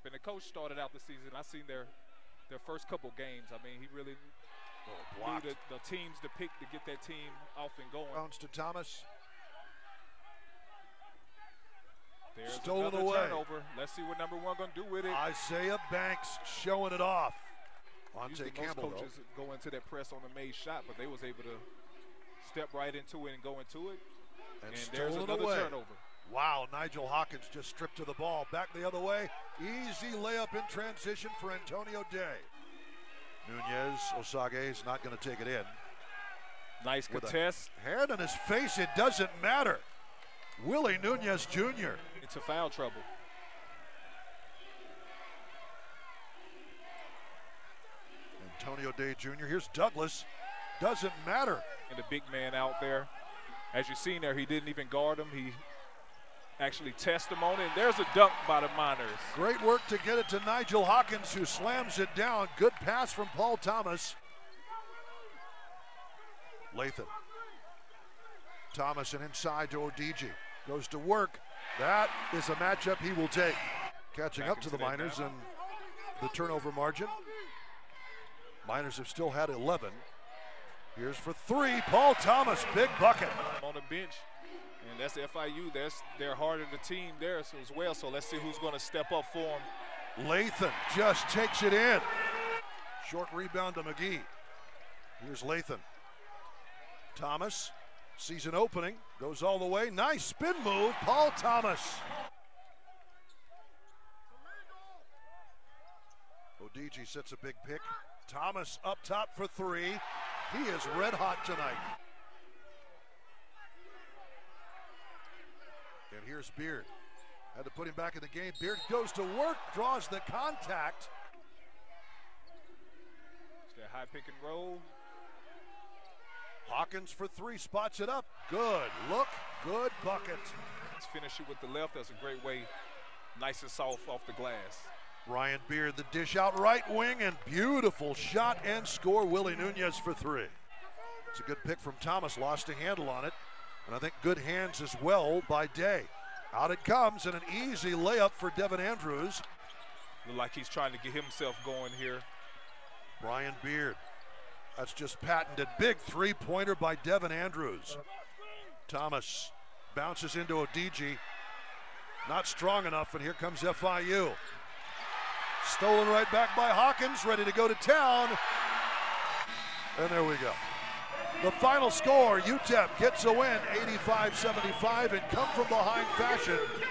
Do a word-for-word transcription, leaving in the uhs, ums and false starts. lineup. And the coach started out the season. I seen their their first couple games. I mean, he really knew the, the teams to pick to get that team off and going. Bounce to Thomas. There's stolen away. Turnover. Let's see what number one going to do with it. Isaiah Banks showing it off. Usually most coaches though. go into that press on the made shot, but they was able to step right into it and go into it. And, and there's another away. turnover. Wow, Nigel Hawkins just stripped to the ball. Back the other way. Easy layup in transition for Antonio Day. Nunez, Osage is not going to take it in. Nice contest. Hand on his face, it doesn't matter. Willie Nunez Junior into foul trouble. Antonio Day Junior Here's Douglas. Doesn't matter. And the big man out there. As you've seen there, he didn't even guard him. He actually tested him on it. And there's a dunk by the Miners. Great work to get it to Nigel Hawkins, who slams it down. Good pass from Paul Thomas. Latham. Thomas and inside to Odigi. Goes to work. That is a matchup he will take. Catching up to the Miners and the turnover margin. Miners have still had eleven. Here's for three, Paul Thomas, big bucket. On the bench, and that's F I U. That's their heart of the team there as well, so let's see who's going to step up for him. Latham just takes it in. Short rebound to McGee. Here's Latham. Thomas sees an opening, goes all the way. Nice spin move, Paul Thomas. Odigi sets a big pick. Thomas up top for three. He is red hot tonight. And here's Beard. Had to put him back in the game. Beard goes to work, draws the contact. It's that high pick and roll. Hawkins for three, spots it up. Good look, good bucket. Let's finish it with the left. That's a great way. Nice and soft off the glass. Ryan Beard, the dish out right wing, and beautiful shot and score. Willie Nunez for three. It's a good pick from Thomas, lost a handle on it. And I think good hands as well by Day. Out it comes, and an easy layup for Devin Andrews. Look like he's trying to get himself going here. Ryan Beard. That's just patented. Big three-pointer by Devin Andrews. Thomas bounces into Odigi. Not strong enough, and here comes F I U. Stolen right back by Hawkins, ready to go to town. And there we go. The final score, U T E P gets a win, eighty-five seventy-five, in come-from-behind fashion.